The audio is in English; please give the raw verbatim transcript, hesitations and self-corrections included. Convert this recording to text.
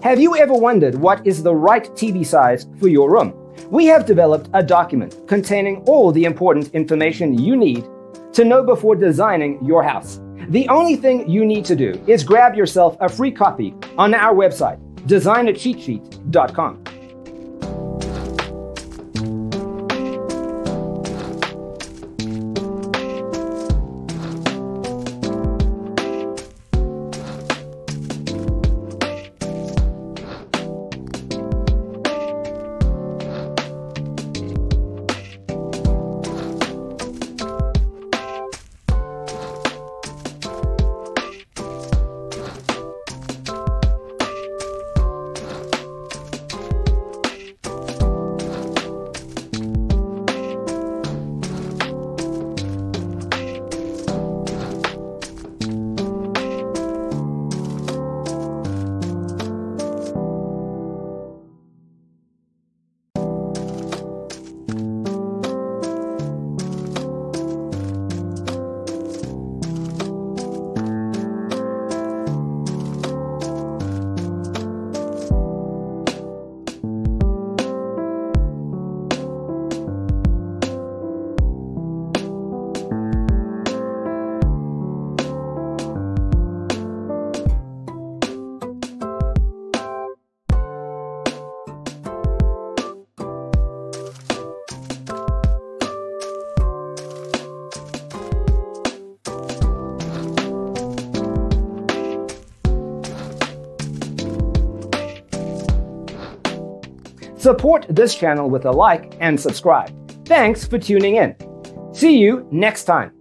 Have you ever wondered what is the right T V size for your room? We have developed a document containing all the important information you need to know before designing your house. The only thing you need to do is grab yourself a free copy on our website, designer cheat sheet dot com. Support this channel with a like and subscribe. Thanks for tuning in. See you next time.